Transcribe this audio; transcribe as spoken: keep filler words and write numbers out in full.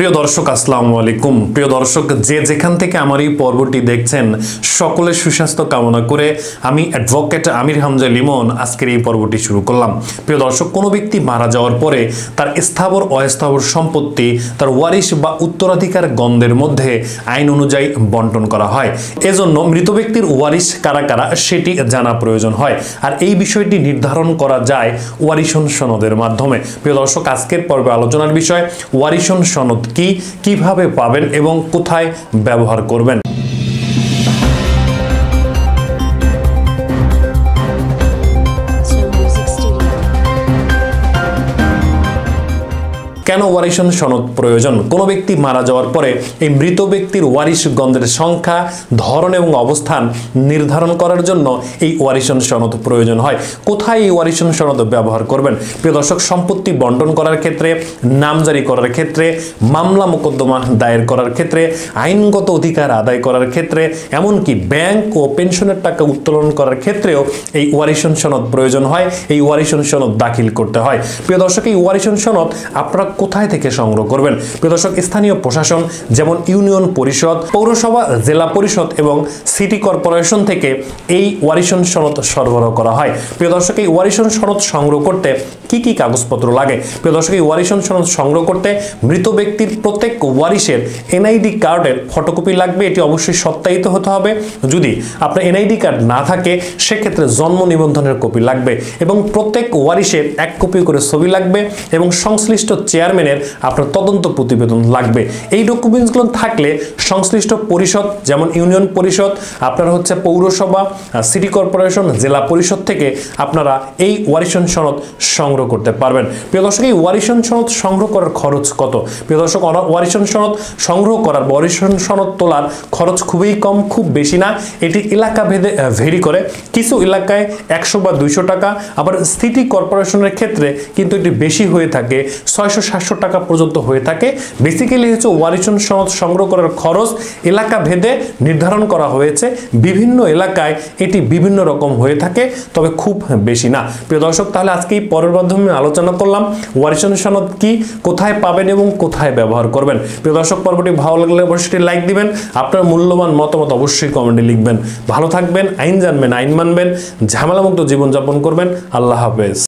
প্রিয় দর্শক আসসালামু আলাইকুম। প্রিয় দর্শক, যে যেখান থেকে আমার এই পর্বটি দেখছেন সকলের সুস্বাস্থ্য কামনা করে আমি অ্যাডভোকেট আমির হামজা লিমন আজকের এই পর্বটি শুরু করলাম। প্রিয় দর্শক, কোনো ব্যক্তি মারা যাওয়ার পরে তার স্থাবর অস্থাবর সম্পত্তি তার ওয়ারিশ বা উত্তরাধিকার গণদের মধ্যে আইন অনুযায়ী বন্টন করা হয়। এজন্য মৃত ব্যক্তির ওয়ারিশ কারা কারা সেটি জানা প্রয়োজন হয়, আর এই বিষয়টি নির্ধারণ করা যায় ওয়ারিশ সনদের মাধ্যমে। প্রিয় দর্শক, আজকের পর্বে আলোচনার বিষয় ওয়ারিশ সনদ কি, কিভাবে পাবেন এবং কোথায় ব্যবহার করবেন। কেন ওয়ারিশ সনদ প্রয়োজন? কোনো ব্যক্তি মারা যাওয়ার পরে এই মৃত ব্যক্তির ওয়ারিশগণদের সংখ্যা, ধরন এবং অবস্থান নির্ধারণ করার জন্য এই ওয়ারিশ সনদ প্রয়োজন হয়। কোথায় এই ওয়ারিশ সনদ ব্যবহার করবেন? প্রিয় দর্শক, সম্পত্তি বন্টন করার ক্ষেত্রে, নামজারি করার ক্ষেত্রে, মামলা মোকদ্দমা দায়ের করার ক্ষেত্রে, আইনগত অধিকার আদায় করার ক্ষেত্রে, এমনকি ব্যাংক ও পেনশনের টাকা উত্তোলন করার ক্ষেত্রেও এই ওয়ারিশ সনদ প্রয়োজন হয়। এই ওয়ারিশ সনদ দাখিল করতে হয়। প্রিয় দর্শক, এই ওয়ারিশ সনদ আপনারা কোথায় থেকে সংগ্রহ করবেন? প্রিয় দর্শক, স্থানীয় প্রশাসন যেমন ইউনিয়ন পরিষদ, পৌরসভা, জেলা পরিষদ এবং সিটি কর্পোরেশন থেকে এই ওয়ারিশ সনদ সরবরাহ করা হয়। প্রিয় দর্শক, এই ওয়ারিশ সনদ সংগ্রহ করতে কি কি কাগজপত্র লাগে? প্রিয় দর্শক, এই ওয়ারিশ সনদ সংগ্রহ করতে মৃত ব্যক্তির প্রত্যেক ওয়ারিশের এনআইডি কার্ডের ফটোকপি লাগবে। এটি অবশ্যই সত্যায়িত হতে হবে। যদি আপনার এনআইডি কার্ড না থাকে সেক্ষেত্রে জন্ম নিবন্ধনের কপি লাগবে এবং প্রত্যেক ওয়ারিশের এক কপি করে ছবি লাগবে এবং সংশ্লিষ্ট চেয়ার আপনার তদন্ত প্রতিবেদন লাগবে। এই ডকুমেন্টসগুলো থাকলে সংশ্লিষ্ট পরিষদ যেমন ইউনিয়ন পরিষদ, আপনার হচ্ছে পৌরসভা, সিটি কর্পোরেশন, জেলা পরিষদ থেকে আপনারা এই ওয়ারিশ সনদ সংগ্রহ করতে পারবেন। প্রিয় দর্শক, এই ওয়ারিশ সনদ সংগ্রহ করার খরচ কত? প্রিয় দর্শক, ওয়ারিশ সনদ সংগ্রহ করার ওয়ারিশ সনদ তোলার খরচ খুবই কম, খুব বেশি না। এটি এলাকা ভেদে ভেরি করে। কিছু এলাকায় একশো বা দুইশো টাকা, আবার সিটি কর্পোরেশনের ক্ষেত্রে কিন্তু এটি বেশি হয়ে থাকে, ছয়শো সাতশো টাকা পর্যন্ত হয়ে থাকে। বেসিক্যালি হচ্ছে ওয়ারিশ সনদ সংগ্রহ করার খরচ এলাকা ভেদে নির্ধারণ করা হয়েছে। বিভিন্ন এলাকায় এটি বিভিন্ন রকম হয়ে থাকে, তবে খুব বেশি না। প্রিয় দর্শক, তাহলে আজকে এই পর্বের মাধ্যমে আলোচনা করলাম ওয়ারিশ সনদ কি, কোথায় পাবেন এবং কোথায় ব্যবহার করবেন। প্রিয় দর্শক, পর্বটি ভালো লাগলে অবশ্যই লাইক দিবেন। আপনার মূল্যবান মতামত অবশ্যই কমেন্টে লিখবেন। ভালো থাকবেন, আইন জানবেন, আইন মানবেন, ঝামেলামুক্ত জীবনযাপন করবেন। আল্লাহ হাফেজ।